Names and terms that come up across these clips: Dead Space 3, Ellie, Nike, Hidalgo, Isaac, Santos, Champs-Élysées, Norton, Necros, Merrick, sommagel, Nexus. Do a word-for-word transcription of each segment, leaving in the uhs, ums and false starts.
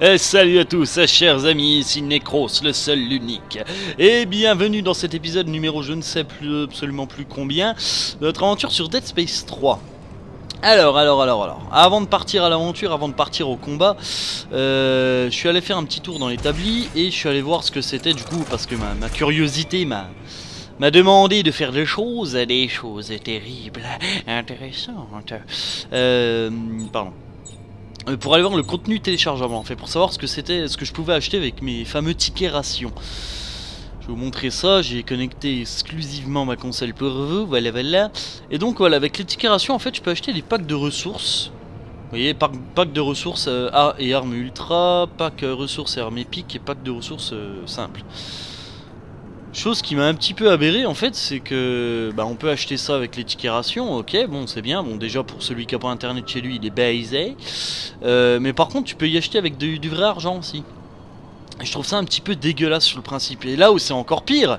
Et salut à tous, chers amis, ici Necros, le seul, l'unique. Et bienvenue dans cet épisode numéro je ne sais plus, absolument plus combien, notre aventure sur Dead Space trois. Alors, alors, alors, alors, avant de partir à l'aventure, avant de partir au combat, euh, je suis allé faire un petit tour dans l'établi et je suis allé voir ce que c'était du coup, parce que ma, ma curiosité m'a... m'a demandé de faire des choses, des choses terribles, intéressantes. Euh, pardon. Pour aller voir le contenu téléchargeable, en fait, pour savoir ce que c'était, ce que je pouvais acheter avec mes fameux tickets rations. Je vais vous montrer ça, j'ai connecté exclusivement ma console pour vous, voilà, voilà. Et donc, voilà, avec les tickets rations, en fait, je peux acheter des packs de ressources. Vous voyez, pack, pack de ressources euh, A et armes ultra, pack euh, ressources et armes épiques, et pack de ressources euh, simples. Chose qui m'a un petit peu aberré en fait, c'est que bah, on peut acheter ça avec les tickets rations, ok, bon c'est bien, bon déjà pour celui qui n'a pas internet chez lui il est baisé, euh, mais par contre tu peux y acheter avec de, du vrai argent aussi. Et je trouve ça un petit peu dégueulasse sur le principe, et là où c'est encore pire,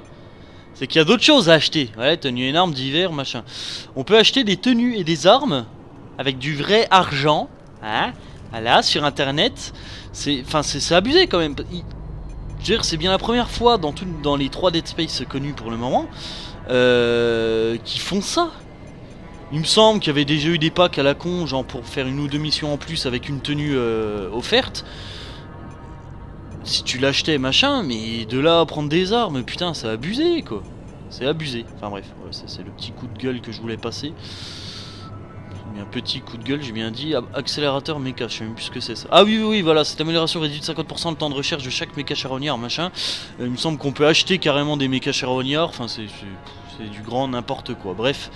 c'est qu'il y a d'autres choses à acheter, voilà, tenues et armes d'hiver, machin. On peut acheter des tenues et des armes avec du vrai argent, hein, voilà, sur internet, c'est abusé quand même. Il... C'est bien la première fois dans, tout, dans les trois Dead Space connus pour le moment euh, qui font ça. Il me semble qu'il y avait déjà eu des packs à la con, genre pour faire une ou deux missions en plus avec une tenue euh, offerte. Si tu l'achetais machin, mais de là à prendre des armes, putain c'est abusé quoi. C'est abusé. Enfin bref, ouais, c'est le petit coup de gueule que je voulais passer. Un petit coup de gueule, j'ai bien dit. Accélérateur méca, je sais même plus ce que c'est ça. Ah oui, oui, oui, voilà, cette amélioration réduit de cinquante pour cent le temps de recherche de chaque méca charognard, machin. Euh, il me semble qu'on peut acheter carrément des méca charognards, enfin, c'est du grand n'importe quoi. Bref,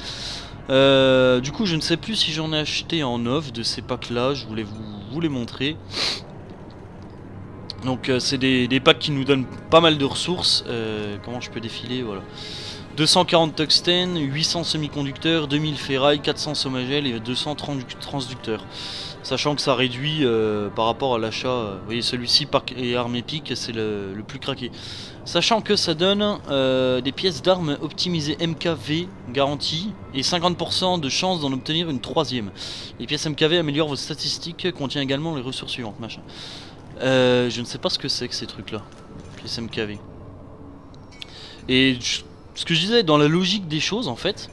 euh, du coup, je ne sais plus si j'en ai acheté en off de ces packs-là, je voulais vous, vous les montrer. Donc, euh, c'est des, des packs qui nous donnent pas mal de ressources. Euh, comment je peux défiler, voilà. deux cent quarante tungstène, huit cents semi-conducteurs, deux mille ferrailles, quatre cents sommagels et deux cents transducteurs. Sachant que ça réduit euh, par rapport à l'achat. Euh, vous voyez, celui-ci, pack et armes épiques, c'est le, le plus craqué. Sachant que ça donne euh, des pièces d'armes optimisées M K V garanties et cinquante pour cent de chance d'en obtenir une troisième. Les pièces M K V améliorent vos statistiques, contient également les ressources suivantes. Machin. Euh, je ne sais pas ce que c'est que ces trucs-là. Pièces M K V. Et. Je... Ce que je disais dans la logique des choses en fait,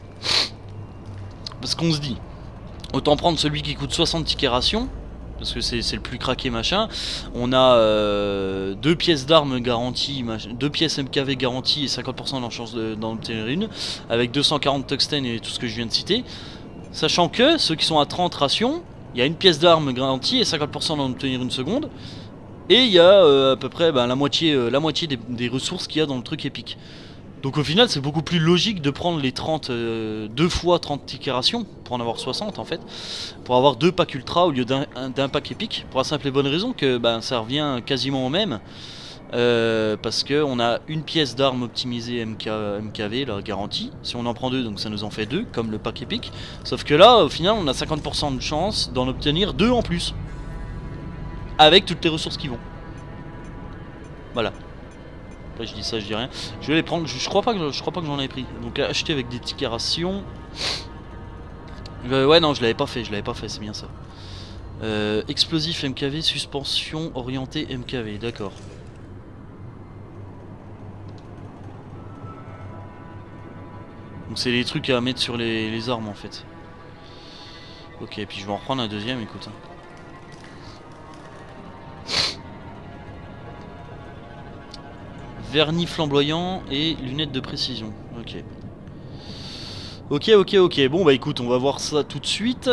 parce qu'on se dit, autant prendre celui qui coûte soixante tickets ration, parce que c'est le plus craqué machin, on a euh, deux pièces d'armes garanties, deux pièces M K V garanties et cinquante pour cent d'en chance d'en obtenir une, avec deux cent quarante tungstène et tout ce que je viens de citer, sachant que ceux qui sont à trente rations, il y a une pièce d'armes garantie et cinquante pour cent d'en obtenir une seconde, et il y a euh, à peu près bah, la moitié, euh, la moitié des, des ressources qu'il y a dans le truc épique. Donc au final c'est beaucoup plus logique de prendre les trente, euh, deux fois trente tickets ration, pour en avoir soixante en fait, pour avoir deux packs ultra au lieu d'un pack épique, pour la simple et bonne raison que ben, ça revient quasiment au même, euh, parce qu'on a une pièce d'armes optimisée M K, M K V, la garantie, si on en prend deux donc ça nous en fait deux, comme le pack épique, sauf que là au final on a cinquante pour cent de chance d'en obtenir deux en plus, avec toutes les ressources qui vont, voilà. Après, je dis ça, je dis rien. Je vais les prendre. Je, je crois pas que je crois pas que j'en avais pris. Donc acheter avec des tickets rations. Euh, ouais non, je l'avais pas fait. Je l'avais pas fait. C'est bien ça. Euh, explosif M K V, suspension orientée M K V. D'accord. Donc c'est les trucs à mettre sur les, les armes en fait. Ok. Et puis je vais en reprendre un deuxième. Écoute. Hein. Vernis flamboyant et lunettes de précision. Ok. Ok, ok, ok. Bon, bah écoute, on va voir ça tout de suite.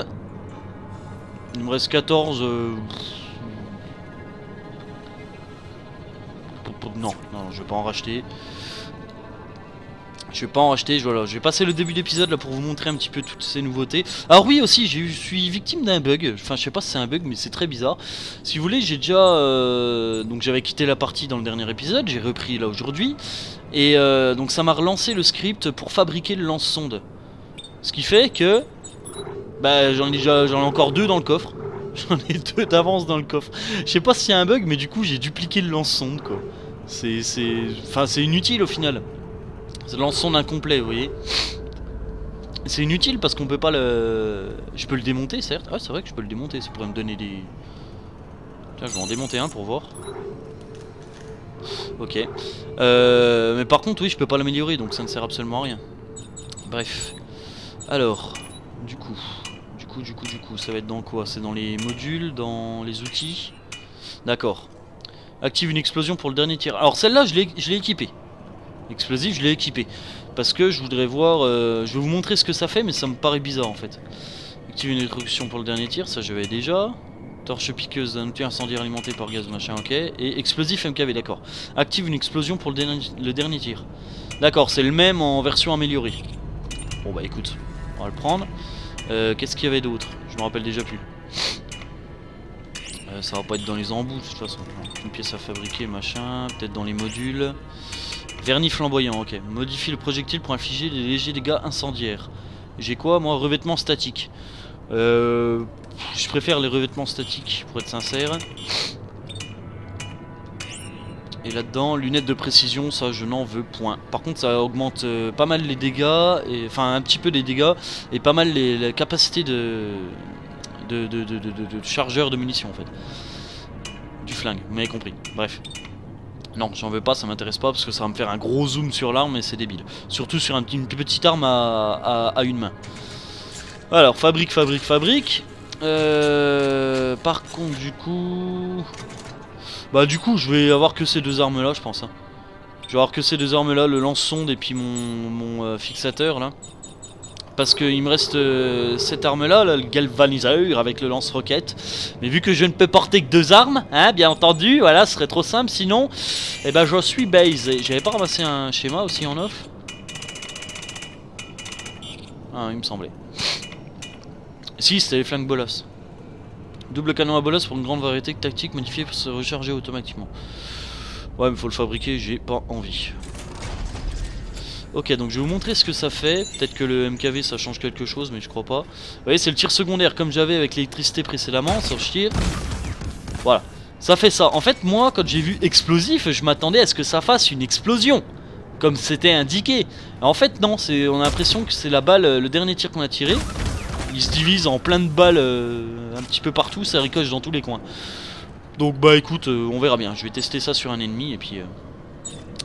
Il me reste quatorze. Euh... Non, non, je vais pas en racheter. Je vais pas en racheter. Je, voilà, je vais passer le début de l'épisode là pour vous montrer un petit peu toutes ces nouveautés. Alors, oui, aussi, je suis victime d'un bug. Enfin, je sais pas si c'est un bug, mais c'est très bizarre. Si vous voulez, j'ai déjà. Euh... Donc, j'avais quitté la partie dans le dernier épisode. J'ai repris là aujourd'hui. Et euh, donc, ça m'a relancé le script pour fabriquer le lance-sonde. Ce qui fait que. Bah, j'en ai, déjà... j'en ai encore deux dans le coffre. J'en ai deux d'avance dans le coffre. Je sais pas si c'est un bug, mais du coup, j'ai dupliqué le lance-sonde, quoi. C'est. Enfin, c'est inutile au final. C'est le lance-sonde incomplet, vous voyez. C'est inutile parce qu'on peut pas le... Je peux le démonter, certes. Ah, c'est vrai que je peux le démonter, ça pourrait me donner des... Tiens, je vais en démonter un pour voir. Ok. Euh, mais par contre, oui, je peux pas l'améliorer, donc ça ne sert absolument à rien. Bref. Alors, du coup... Du coup, du coup, du coup, ça va être dans quoi? C'est dans les modules, dans les outils. D'accord. Active une explosion pour le dernier tir. Alors celle-là, je l'ai équipée. Explosif, je l'ai équipée. Parce que je voudrais voir... Euh, je vais vous montrer ce que ça fait, mais ça me paraît bizarre en fait. Active une destruction pour le dernier tir, ça j'avais déjà. Torche piqueuse d'un outil incendie alimenté par gaz, machin, ok. Et explosif M K V, d'accord. Active une explosion pour le dernier, le dernier tir. D'accord, c'est le même en version améliorée. Bon bah écoute, on va le prendre. Euh, Qu'est-ce qu'il y avait d'autre? Je me rappelle déjà plus. Euh, ça va pas être dans les embouts de toute façon. Une pièce à fabriquer, machin. Peut-être dans les modules. Vernis flamboyant, ok. Modifie le projectile pour infliger des légers dégâts incendiaires. J'ai quoi moi? Revêtement statique. Euh, je préfère les revêtements statiques pour être sincère. Et là-dedans, lunettes de précision, ça je n'en veux point. Par contre, ça augmente euh, pas mal les dégâts, et, enfin un petit peu les dégâts, et pas mal les, la capacité de, de, de, de, de, de, de chargeur de munitions en fait. Du flingue, vous m'avez compris. Bref. Non, j'en veux pas, ça m'intéresse pas, parce que ça va me faire un gros zoom sur l'arme et c'est débile. Surtout sur un, une petite arme à, à, à une main. Alors, fabrique, fabrique, fabrique. Euh, par contre, du coup... Bah du coup je vais avoir que ces deux armes là je pense hein. Je vais avoir que ces deux armes là, le lance-sonde et puis mon, mon euh, fixateur là. Parce qu'il me reste euh, cette arme là, là, le galvaniseur avec le lance-roquette. Mais vu que je ne peux porter que deux armes, hein, bien entendu, voilà, ce serait trop simple sinon. Et eh ben je suis baisé. J'avais pas ramassé un schéma aussi en off? Ah il me semblait. Si c'était les flingues bolas. Double canon à bolos pour une grande variété de tactiques modifiées pour se recharger automatiquement. Ouais mais faut le fabriquer, j'ai pas envie. Ok donc je vais vous montrer ce que ça fait. Peut-être que le M K V ça change quelque chose mais je crois pas. Vous voyez c'est le tir secondaire comme j'avais avec l'électricité précédemment, sur le tir. Voilà, ça fait ça. En fait moi quand j'ai vu explosif je m'attendais à ce que ça fasse une explosion. Comme c'était indiqué. En fait non, on a l'impression que c'est la balle, le dernier tir qu'on a tiré. Il se divise en plein de balles euh, un petit peu partout, ça ricoche dans tous les coins. Donc bah écoute, euh, on verra bien. Je vais tester ça sur un ennemi et puis euh,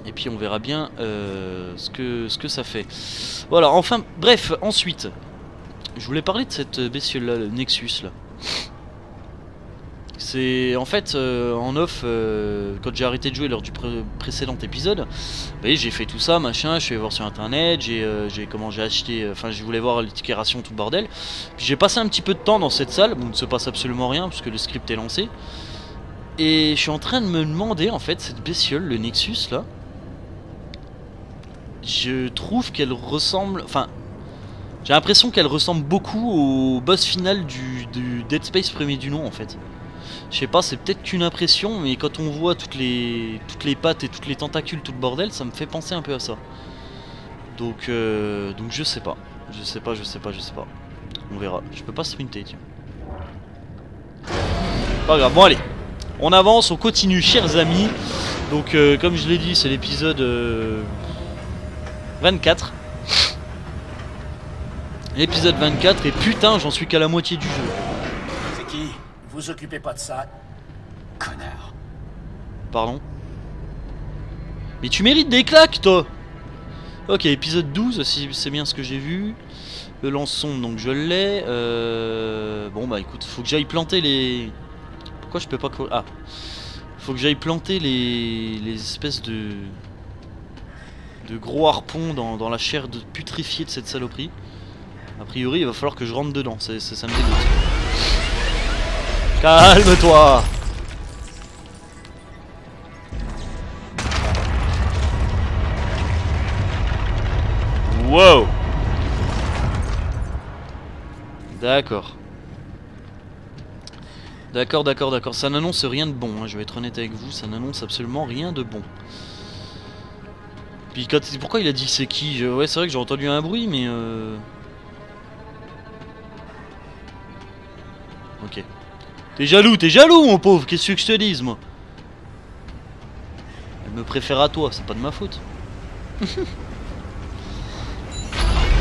et puis on verra bien euh, ce que ce que ça fait. Voilà. Enfin, bref. Ensuite, je voulais parler de cette bestiole là, le Nexus là. C'est en fait euh, en off euh, quand j'ai arrêté de jouer lors du pré précédent épisode, vous voyez j'ai fait tout ça machin, je suis allé voir sur internet, j'ai euh, comment j'ai acheté, enfin euh, je voulais voir l'étiquération tout le bordel. Puis j'ai passé un petit peu de temps dans cette salle, bon il ne se passe absolument rien parce que le script est lancé. Et je suis en train de me demander en fait cette bestiole, le Nexus là. Je trouve qu'elle ressemble, enfin j'ai l'impression qu'elle ressemble beaucoup au boss final du, du Dead Space premier du nom en fait. Je sais pas, c'est peut-être qu'une impression, mais quand on voit toutes les toutes les pattes et toutes les tentacules, tout le bordel, ça me fait penser un peu à ça. Donc, euh, donc je sais pas, je sais pas, je sais pas, je sais pas. On verra. Je peux pas sprinter, tiens. Pas grave. Bon allez, on avance, on continue, chers amis. Donc, euh, comme je l'ai dit, c'est l'épisode euh, vingt-quatre. L'épisode vingt-quatre et putain, j'en suis qu'à la moitié du jeu. C'est qui ? Vous occupez pas de ça, connard. Pardon? Mais tu mérites des claques, toi. Ok, épisode douze, si c'est bien ce que j'ai vu. Le lance-sonde, donc je l'ai. Euh... Bon, bah écoute, faut que j'aille planter les... Pourquoi je peux pas... Ah. Faut que j'aille planter les... les espèces de... de gros harpons dans, dans la chair de putréfiée de cette saloperie. A priori, il va falloir que je rentre dedans, ça, ça, ça me dégoûte. Calme-toi. Wow. D'accord. D'accord, d'accord, d'accord. Ça n'annonce rien de bon, hein. Je vais être honnête avec vous. Ça n'annonce absolument rien de bon. Puis quand... Pourquoi il a dit c'est qui? Je... Ouais, c'est vrai que j'ai entendu un bruit, mais... Euh... Ok. T'es jaloux, t'es jaloux mon pauvre, qu'est-ce que je te dise moi? Elle me préfère à toi, c'est pas de ma faute.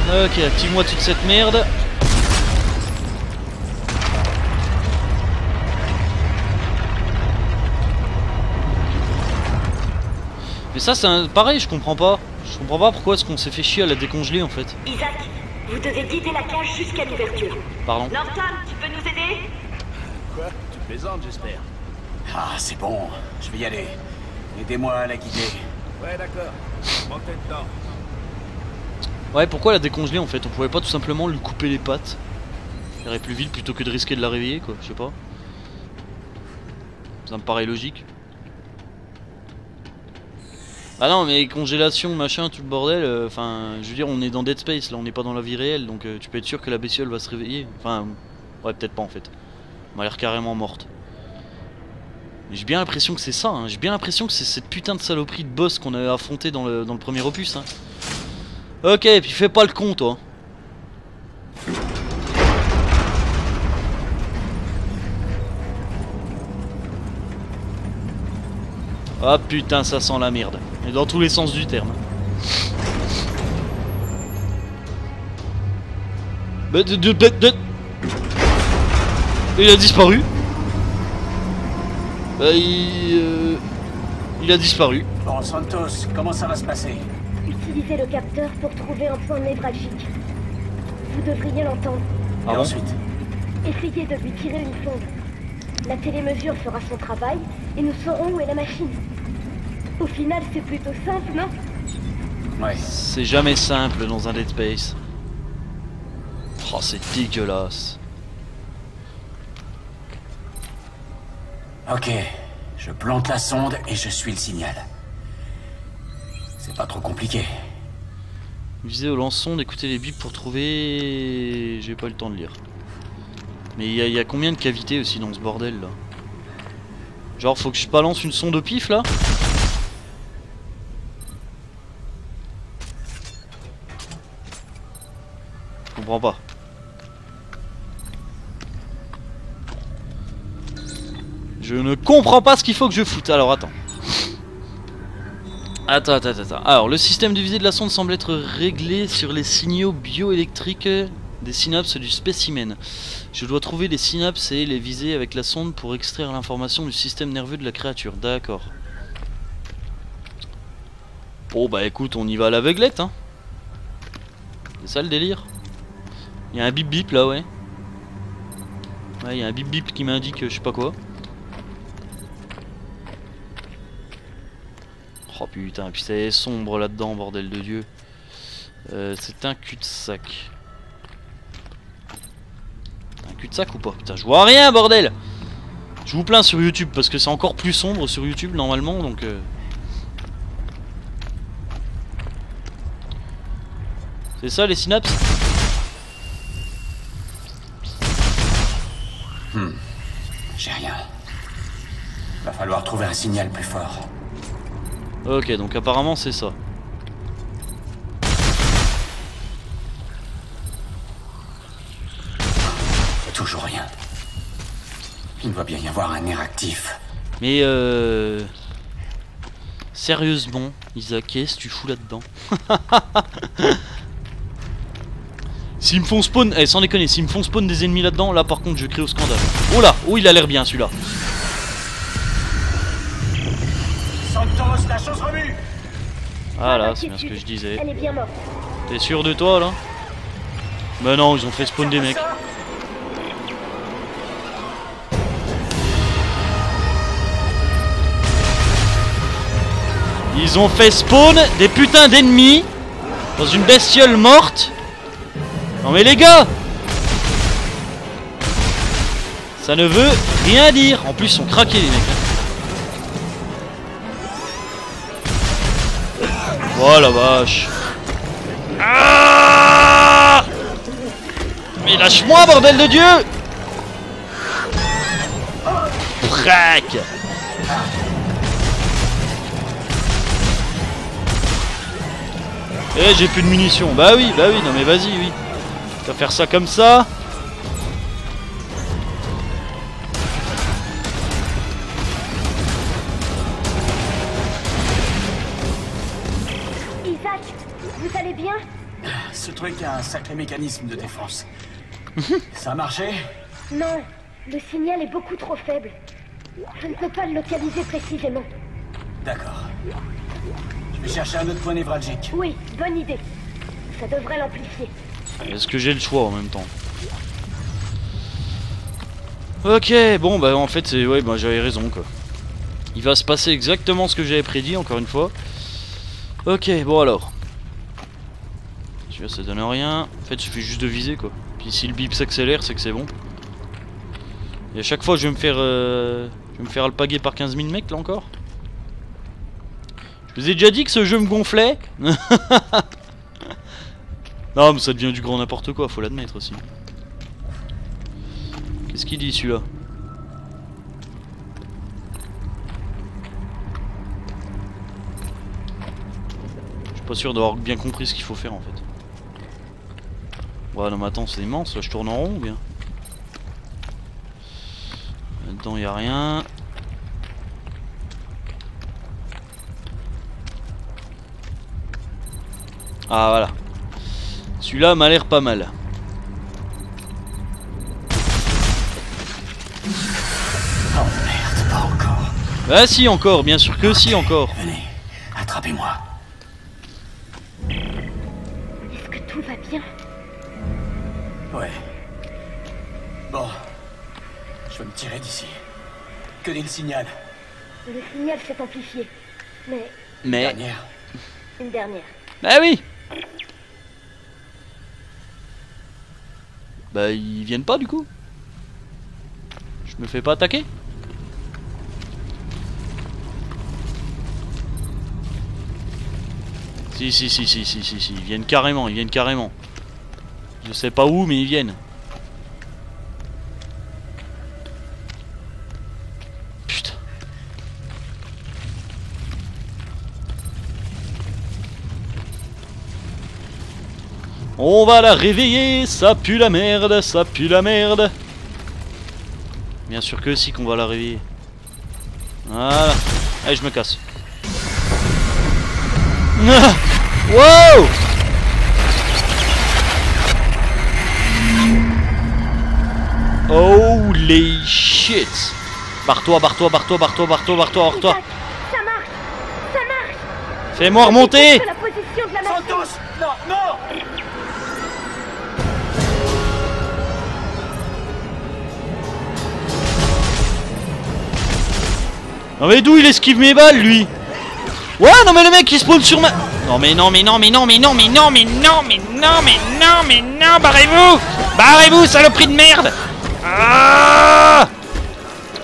Ok, active-moi toute cette merde. Mais ça c'est un... pareil, je comprends pas. Je comprends pas pourquoi est-ce qu'on s'est fait chier à la décongeler en fait. Isaac, vous devez guider la cage jusqu'à l'ouverture. Pardon. Norton, tu peux nous aider? Quoi? Tu plaisantes, j'espère. Ah, c'est bon, je vais y aller. Aidez-moi à la guider. Ouais, d'accord. Montez dedans. Ouais, pourquoi la décongeler en fait? On pouvait pas tout simplement lui couper les pattes? Il irait plus vite plutôt que de risquer de la réveiller, quoi. Je sais pas. Ça me paraît logique. Ah non, mais congélation, machin, tout le bordel, enfin, euh, je veux dire, on est dans Dead Space, là, on n'est pas dans la vie réelle, donc euh, tu peux être sûr que la bestiole va se réveiller. Enfin, ouais, peut-être pas, en fait. Elle m'a l'air carrément morte. Mais j'ai bien l'impression que c'est ça, hein. J'ai bien l'impression que c'est cette putain de saloperie de boss qu'on avait affronté dans le, dans le premier opus, hein. Ok, et puis fais pas le con, toi. Ah putain, ça sent la merde. Et dans tous les sens du terme. Il a disparu. Bah, il, euh... il a disparu. Bon, Santos, comment ça va se passer? Utilisez le capteur pour trouver un point névralgique. Vous devriez l'entendre. Ah, et ensuite, essayez de lui tirer une sonde. La télémesure fera son travail et nous saurons où est la machine. Au final, c'est plutôt simple, non? Ouais. C'est jamais simple dans un Dead Space. Oh, c'est dégueulasse. Ok, je plante la sonde et je suis le signal. C'est pas trop compliqué. Visez au lance-sonde, écoutez les bips pour trouver... J'ai pas eu le temps de lire. Mais il y, y a combien de cavités aussi dans ce bordel là? Genre faut que je balance une sonde au pif là? Je comprends pas. Je ne comprends pas ce qu'il faut que je foute. Alors attends. Attends, attends, attends. Alors le système de visée de la sonde semble être réglé sur les signaux bioélectriques des synapses du spécimen. Je dois trouver les synapses et les viser avec la sonde pour extraire l'information du système nerveux de la créature. D'accord. Bon bah écoute, on y va à l'aveuglette, hein. C'est ça le délire. Il y a un bip bip là, ouais. Ouais, il y a un bip bip qui m'indique je sais pas quoi. Oh putain, puis c'est sombre là-dedans, bordel de Dieu. Euh, c'est un cul-de-sac. De sac ou pas? Putain, je vois rien, bordel. Je vous plains sur YouTube parce que c'est encore plus sombre sur YouTube normalement, donc euh... c'est ça les synapses. hmm. J'ai rien. Va falloir trouver un signal plus fort. Ok, donc apparemment c'est ça. Toujours rien. Il doit bien y avoir un nerf actif. Mais euh... sérieusement, Isaac, qu'est-ce que tu fous là-dedans? S'ils me font spawn... Eh, sans déconner, s'ils me font spawn des ennemis là-dedans, là par contre je crie au scandale. Oh là! Oh, il a l'air bien celui-là. Santos, la chose remue. Ah là, c'est bien ce que je disais. Elle est bien morte. T'es sûr de toi là? Bah non, ils ont fait spawn des mecs. Ils ont fait spawn des putains d'ennemis dans une bestiole morte. Non mais les gars, ça ne veut rien dire. En plus ils sont craqués les mecs. Oh la vache. Ah, mais lâche-moi bordel de Dieu. Crac. Eh, j'ai plus de munitions. Bah oui, bah oui, non mais vas-y, oui. Tu vas faire ça comme ça. Isaac, vous allez bien? Ce truc truc a un sacré mécanisme de défense. Ça a marché? Non, le signal est beaucoup trop faible. Je ne peux pas le localiser précisément. D'accord. Je vais chercher un autre point névralgique. Oui, bonne idée. Ça devrait l'amplifier. Est-ce que j'ai le choix en même temps? Ok, bon bah en fait c'est... Ouais bah j'avais raison quoi. Il va se passer exactement ce que j'avais prédit encore une fois. Ok, bon alors. Tu vois ça donne rien. En fait il suffit juste de viser quoi. Puis si le bip s'accélère c'est que c'est bon. Et à chaque fois je vais me faire... Euh... Je vais me faire alpaguer par quinze mille mecs là encore. Je vous ai déjà dit que ce jeu me gonflait. Non mais ça devient du grand n'importe quoi, faut l'admettre aussi. Qu'est-ce qu'il dit celui-là? Je suis pas sûr d'avoir bien compris ce qu'il faut faire en fait. Ouais non mais attends c'est immense, là je tourne en rond ou bien? Là-dedans y'a rien. Ah voilà. Celui-là m'a l'air pas mal. Bah si encore, bien sûr que okay. Si encore. Venez, attrapez-moi. Est-ce que tout va bien? Ouais. Bon, je vais me tirer d'ici. Que dit le signal? Le signal s'est amplifié, mais. Mais. Une dernière. Une dernière. Bah oui. Bah ils viennent pas du coup. Je me fais pas attaquer. Si si si si si si si ils viennent carrément, ils viennent carrément. Je sais pas où mais ils viennent. Putain. On va la réveiller, ça pue la merde, ça pue la merde. Bien sûr que si qu'on va la réveiller. Voilà. Allez je me casse. Wow! Holy shit! Barre-toi, barre-toi, barre-toi, barre-toi, barre-toi, barre-toi, barre-toi! Ça marche! Ça marche! Fais-moi remonter! Santos! Non, non! Non mais d'où il esquive mes balles lui? Ouais non mais le mec il spawn sur ma... Non mais non mais non mais non mais non mais non mais non mais non mais non mais non barrez-vous. Barrez-vous saloperie de merde. Ah,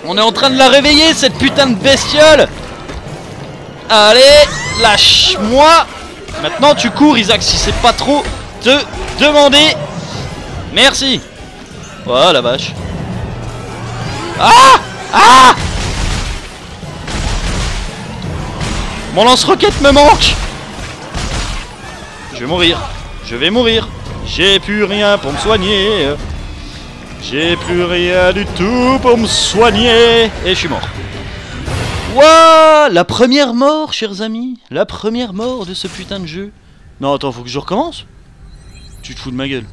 on est en train de la réveiller cette putain de bestiole. Allez lâche-moi. Maintenant tu cours Isaac si c'est pas trop te demander. Merci. Oh la vache. Ah ah. Mon lance-roquette me manque. Je vais mourir. Je vais mourir. J'ai plus rien pour me soigner. J'ai plus rien du tout pour me soigner. Et je suis mort. Wouah, la première mort, chers amis. La première mort de ce putain de jeu. Non, attends, faut que je recommence. Tu te fous de ma gueule.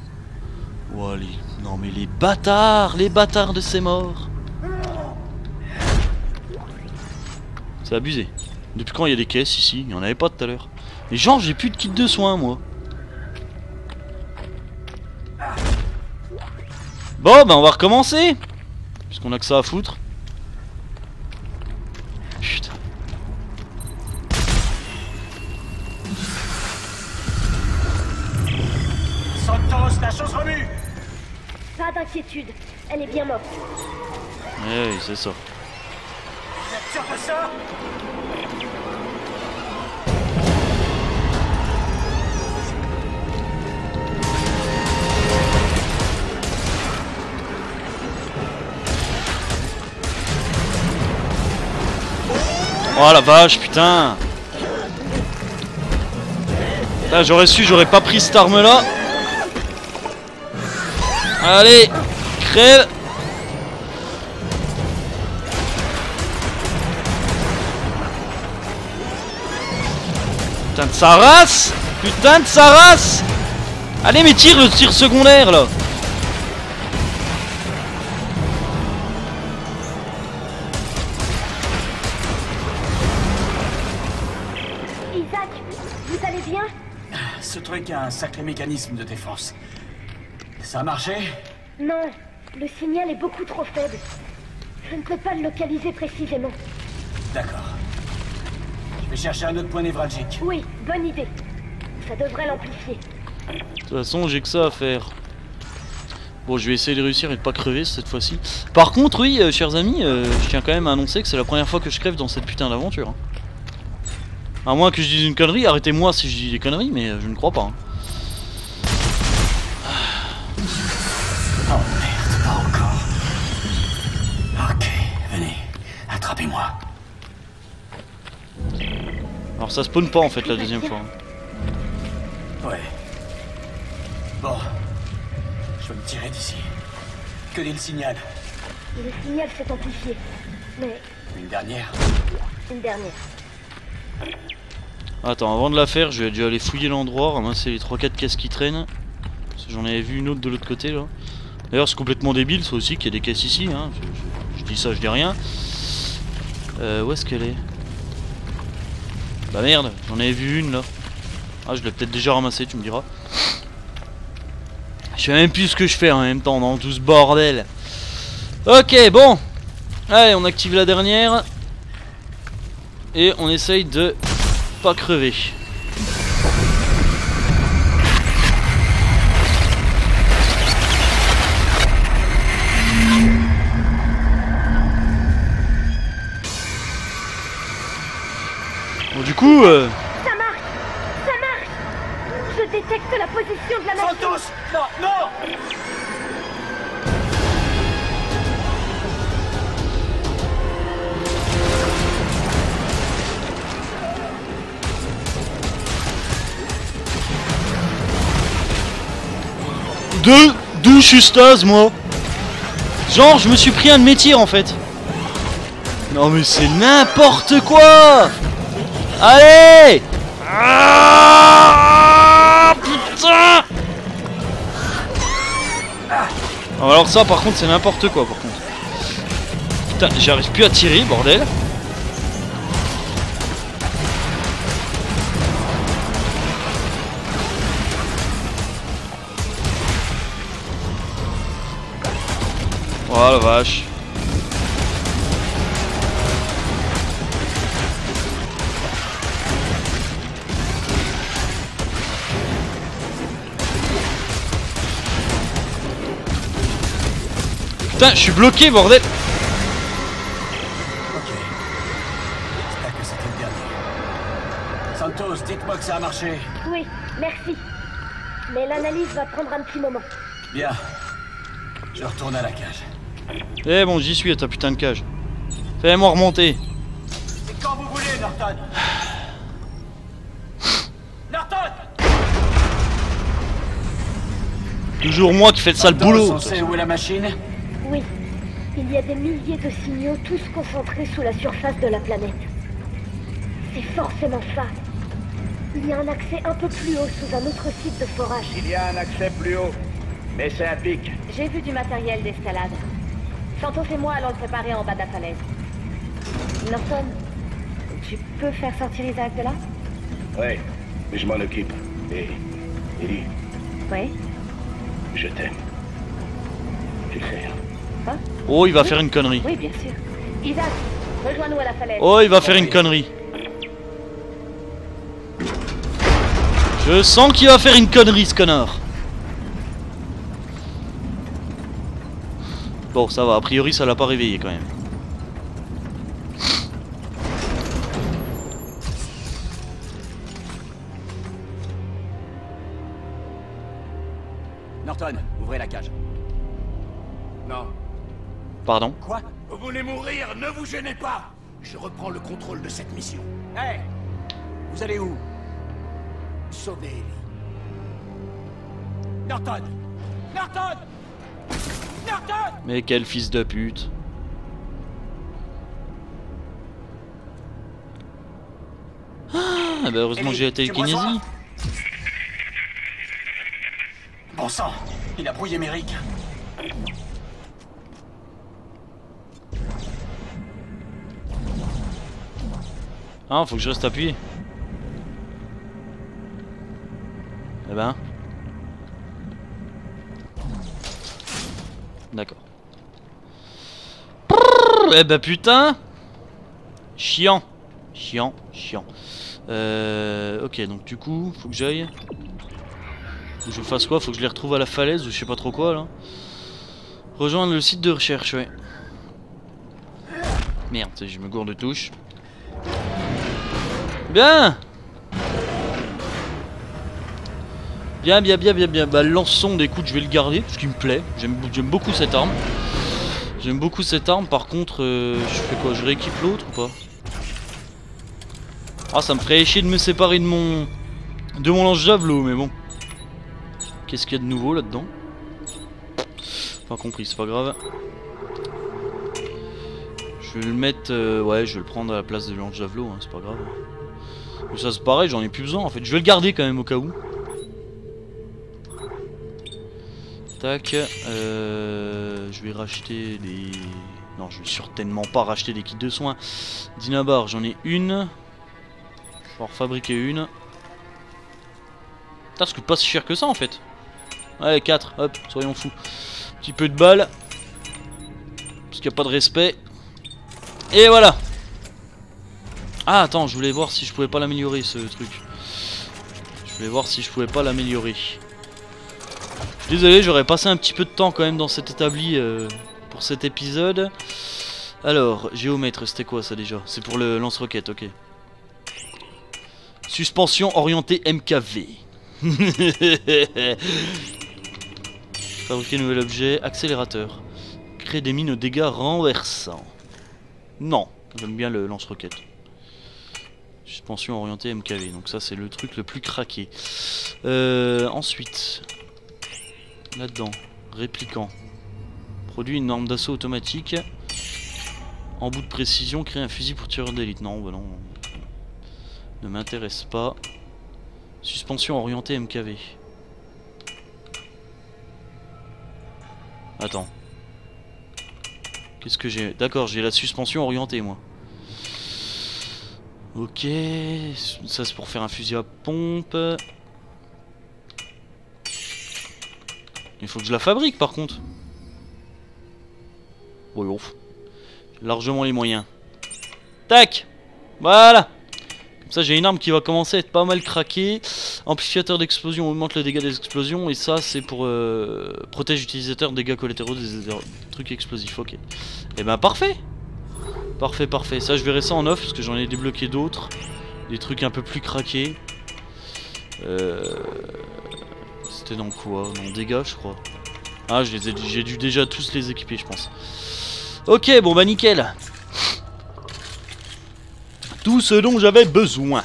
Wouah, les... non mais les bâtards, les bâtards de ces morts. C'est abusé. Depuis quand il y a des caisses ici? Il n'y en avait pas tout à l'heure. Et genre j'ai plus de kit de soins moi. Bon bah on va recommencer. Puisqu'on a que ça à foutre. Putain. Santos, la chose remue. Pas d'inquiétude, elle est bien morte. Eh oui c'est ça. Vous êtes sûr de ça? Oh la vache putain. Là j'aurais su, j'aurais pas pris cette arme là. Allez crève. Putain de sa race. Putain de sa race. Allez, mais tire le tir secondaire là. Isaac, vous allez bien? Ce truc a un sacré mécanisme de défense. Ça a marché? Non, le signal est beaucoup trop faible. Je ne peux pas le localiser précisément. D'accord. Je vais chercher un autre point névralgique. Oui, bonne idée. Ça devrait l'amplifier. De toute façon, j'ai que ça à faire. Bon, je vais essayer de réussir et de pas crever cette fois-ci. Par contre, oui, euh, chers amis, euh, je tiens quand même à annoncer que c'est la première fois que je crève dans cette putain d'aventure. Hein. À moins que je dise une connerie, arrêtez-moi si je dis des conneries, mais je ne crois pas. Hein. Alors ça spawn pas en fait la deuxième fois. Ouais. Bon. Je vais me tirer d'ici. Que dit le signal? Le signal s'est amplifié. Mais... Une dernière. Une dernière. Attends, avant de la faire, je vais dû aller fouiller l'endroit, ramasser les trois quatre caisses qui traînent. Parce que j'en avais vu une autre de l'autre côté là. D'ailleurs c'est complètement débile ça aussi qu'il y a des caisses ici. Hein. Je, je, je dis ça, je dis rien. Euh, où est-ce qu'elle est ? Bah merde, j'en avais vu une là. Ah, je l'ai peut-être déjà ramassée, tu me diras. Je sais même plus ce que je fais en même temps dans tout ce bordel. Ok, bon. Allez, on active la dernière. Et on essaye de pas crever. Du coup, euh... ça marche, ça marche. Je détecte la position de la machine. Santos, non, non. Deux, deux chustas, moi. Genre, je me suis pris un de mes tirs en fait. Non mais c'est n'importe quoi. Allez! Ah, putain! Oh, alors ça par contre c'est n'importe quoi par contre. Putain, j'arrive plus à tirer, bordel. Oh la vache. Putain, je suis bloqué, bordel! Ok. J'espère que c'était le dernier. Santos, dites-moi que ça a marché. Oui, merci. Mais l'analyse va prendre un petit moment. Bien. Je retourne à la cage. Eh bon, j'y suis à ta putain de cage. Fais-moi remonter. C'est quand vous voulez, Norton. Norton! Toujours moi qui fais le sale boulot. On sait où est la machine? Oui, il y a des milliers de signaux, tous concentrés sous la surface de la planète. C'est forcément ça. Il y a un accès un peu plus haut, sous un autre site de forage. Il y a un accès plus haut, mais c'est un pic. J'ai vu du matériel d'escalade. Santos et moi allons le préparer en bas de la falaise. Norton, tu peux faire sortir Isaac de là? Oui, mais je m'en occupe. Et... Ellie. Oui? Je t'aime. Tu le sais. Oh, il va oui. faire une connerie. Oui, bien sûr. Isaac, rejoins-nous à la falaise. Oh, il va faire une connerie. Je sens qu'il va faire une connerie, ce connard. Bon, ça va. A priori, ça l'a pas réveillé quand même. Norton, ouvrez la cage. Non. Pardon? Quoi? Vous voulez mourir? Ne vous gênez pas! Je reprends le contrôle de cette mission. Hé hey, vous allez où? Sauver Ellie. Norton! Norton! Norton! Mais quel fils de pute! Ah bah heureusement j'ai la télékinésie. bon sang! Il a brouillé Merrick. Ah, faut que je reste appuyé. Eh ben. D'accord. Eh ben putain! Chiant. Chiant, chiant. Euh, ok, donc du coup, faut que j'aille. Faut que je fasse quoi? Faut que je les retrouve à la falaise ou je sais pas trop quoi là. Rejoindre le site de recherche, ouais. Merde, je me gourre de touche. Bien! Bien, bien, bien, bien, bien. Bah, lançon d'écoute, je vais le garder, ce qui me plaît. J'aime beaucoup cette arme. J'aime beaucoup cette arme, par contre, euh, je fais quoi? Je rééquipe l'autre ou pas? Ah, ça me ferait chier de me séparer de mon de mon lance-javelot, mais bon. Qu'est-ce qu'il y a de nouveau là-dedans? Pas compris, c'est pas grave. Je vais le mettre... Euh, ouais, je vais le prendre à la place de lance-javelot, hein, c'est pas grave. Mais ça c'est pareil, j'en ai plus besoin en fait. Je vais le garder quand même au cas où. Tac, euh, je vais racheter des... Non, je vais certainement pas racheter des kits de soins. Dinabar, j'en ai une. Je vais en refabriquer une. Putain, ça coûte pas si cher que ça en fait. Allez, quatre, hop, soyons fous. Petit peu de balles. Parce qu'il n'y a pas de respect. Et voilà. Ah, attends, je voulais voir si je pouvais pas l'améliorer ce truc. Je voulais voir si je pouvais pas l'améliorer. Désolé, j'aurais passé un petit peu de temps quand même dans cet établi euh, pour cet épisode. Alors, géomètre, c'était quoi ça déjà? C'est pour le lance-roquette, ok. Suspension orientée M K V. Fabriquer nouvel objet, accélérateur. Créer des mines aux dégâts renversants. Non, j'aime bien le lance-roquette. Suspension orientée M K V, donc ça c'est le truc le plus craqué. Euh, ensuite... Là-dedans, répliquant. Produit une arme d'assaut automatique. En bout de précision, crée un fusil pour tireur d'élite. Non, bah non. Ne m'intéresse pas. Suspension orientée M K V. Attends. Qu'est-ce que j'ai? D'accord, j'ai la suspension orientée, moi. Ok. Ça, c'est pour faire un fusil à pompe. Il faut que je la fabrique par contre. Bon, j'ai largement les moyens. Tac. Voilà. Comme ça j'ai une arme qui va commencer à être pas mal craquée. Amplificateur d'explosion augmente le dégât des explosions. Et ça c'est pour euh, protège utilisateur, dégâts collatéraux, des trucs explosifs. Ok. Et ben parfait. Parfait, parfait. Ça je verrai ça en off parce que j'en ai débloqué d'autres. Des trucs un peu plus craqués. Euh... C'était dans quoi? Dans dégâts je crois. Ah, j'ai dû déjà tous les équiper je pense. Ok, bon bah nickel. Tout ce dont j'avais besoin.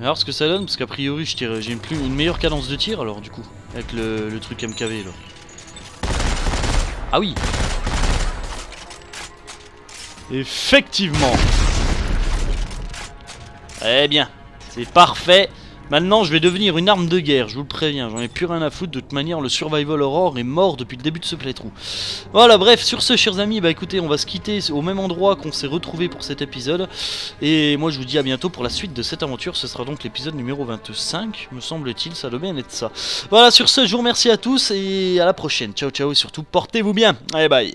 Alors ce que ça donne, parce qu'a priori je tire, j'ai une, plus, une meilleure cadence de tir alors du coup. Avec le, le truc M K V là. Ah oui. Effectivement. Très bien. C'est parfait. Maintenant je vais devenir une arme de guerre, je vous le préviens, j'en ai plus rien à foutre, de toute manière le survival horror est mort depuis le début de ce playthrough. Voilà, bref, sur ce chers amis, bah écoutez, on va se quitter au même endroit qu'on s'est retrouvé pour cet épisode. Et moi je vous dis à bientôt pour la suite de cette aventure, ce sera donc l'épisode numéro vingt-cinq, me semble-t-il, ça doit bien être ça. Voilà, sur ce, je vous remercie à tous et à la prochaine, ciao ciao et surtout portez-vous bien, allez bye.